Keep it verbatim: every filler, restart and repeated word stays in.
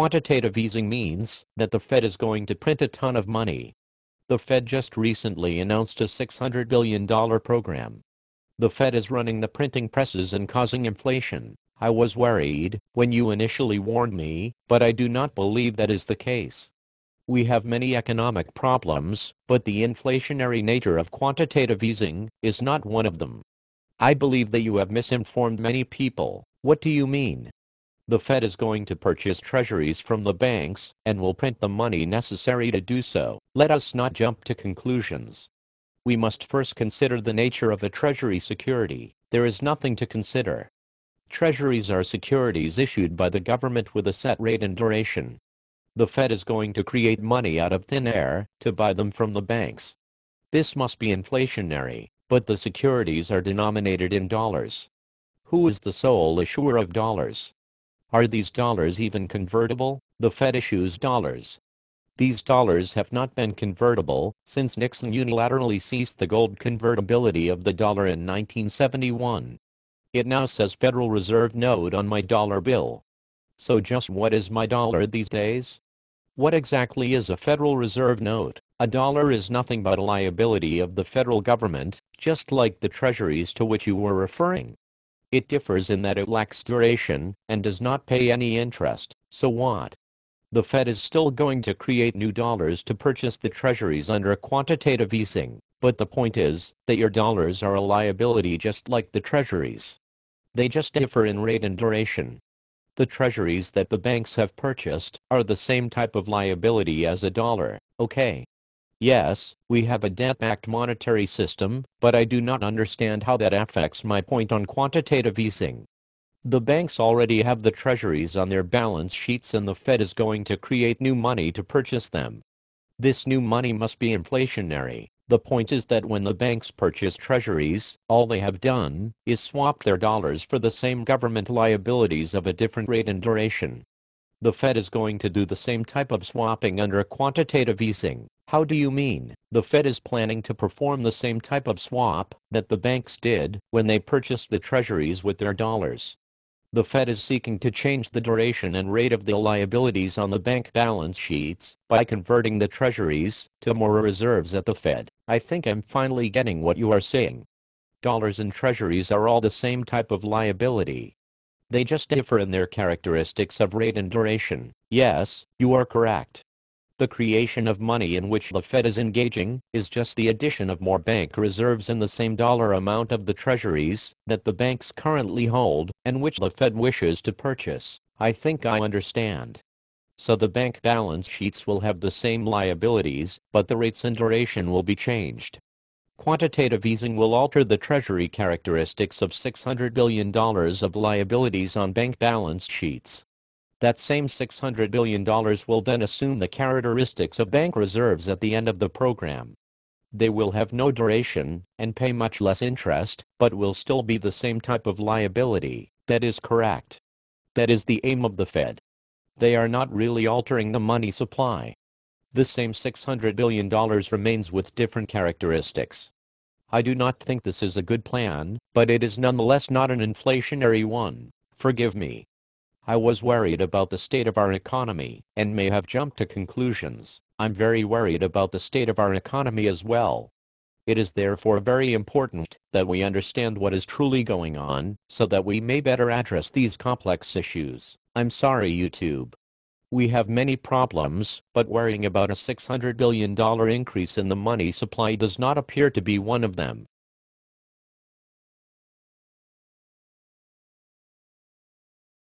Quantitative easing means that the Fed is going to print a ton of money. The Fed just recently announced a six hundred billion dollars program. The Fed is running the printing presses and causing inflation. I was worried when you initially warned me, but I do not believe that is the case. We have many economic problems, but the inflationary nature of quantitative easing is not one of them. I believe that you have misinformed many people. What do you mean? The Fed is going to purchase treasuries from the banks and will print the money necessary to do so. Let us not jump to conclusions. We must first consider the nature of a treasury security. There is nothing to consider. Treasuries are securities issued by the government with a set rate and duration. The Fed is going to create money out of thin air to buy them from the banks. This must be inflationary, but the securities are denominated in dollars. Who is the sole issuer of dollars? Are these dollars even convertible? The Fed issues dollars. These dollars have not been convertible since Nixon unilaterally ceased the gold convertibility of the dollar in nineteen seventy-one. It now says Federal Reserve note on my dollar bill. So just what is my dollar these days? What exactly is a Federal Reserve note? A dollar is nothing but a liability of the federal government, just like the treasuries to which you were referring. It differs in that it lacks duration and does not pay any interest. So what? The Fed is still going to create new dollars to purchase the treasuries under quantitative easing, but the point is that your dollars are a liability just like the treasuries. They just differ in rate and duration. The treasuries that the banks have purchased are the same type of liability as a dollar, okay? Yes, we have a debt-backed monetary system, but I do not understand how that affects my point on quantitative easing. The banks already have the treasuries on their balance sheets and the Fed is going to create new money to purchase them. This new money must be inflationary. The point is that when the banks purchase treasuries, all they have done is swap their dollars for the same government liabilities of a different rate and duration. The Fed is going to do the same type of swapping under quantitative easing. How do you mean? The Fed is planning to perform the same type of swap that the banks did when they purchased the treasuries with their dollars. The Fed is seeking to change the duration and rate of the liabilities on the bank balance sheets by converting the treasuries to more reserves at the Fed. I think I'm finally getting what you are saying. Dollars and treasuries are all the same type of liability. They just differ in their characteristics of rate and duration. Yes, you are correct. The creation of money in which the Fed is engaging is just the addition of more bank reserves in the same dollar amount of the treasuries that the banks currently hold and which the Fed wishes to purchase. I think I understand. So the bank balance sheets will have the same liabilities, but the rates and duration will be changed. Quantitative easing will alter the treasury characteristics of six hundred billion dollars of liabilities on bank balance sheets. That same six hundred billion dollars will then assume the characteristics of bank reserves at the end of the program. They will have no duration and pay much less interest, but will still be the same type of liability. That is correct. That is the aim of the Fed. They are not really altering the money supply. The same six hundred billion dollars remains with different characteristics. I do not think this is a good plan, but it is nonetheless not an inflationary one. Forgive me. I was worried about the state of our economy and may have jumped to conclusions. I'm very worried about the state of our economy as well. It is therefore very important that we understand what is truly going on so that we may better address these complex issues. I'm sorry, YouTube. We have many problems, but worrying about a six hundred billion dollars increase in the money supply does not appear to be one of them.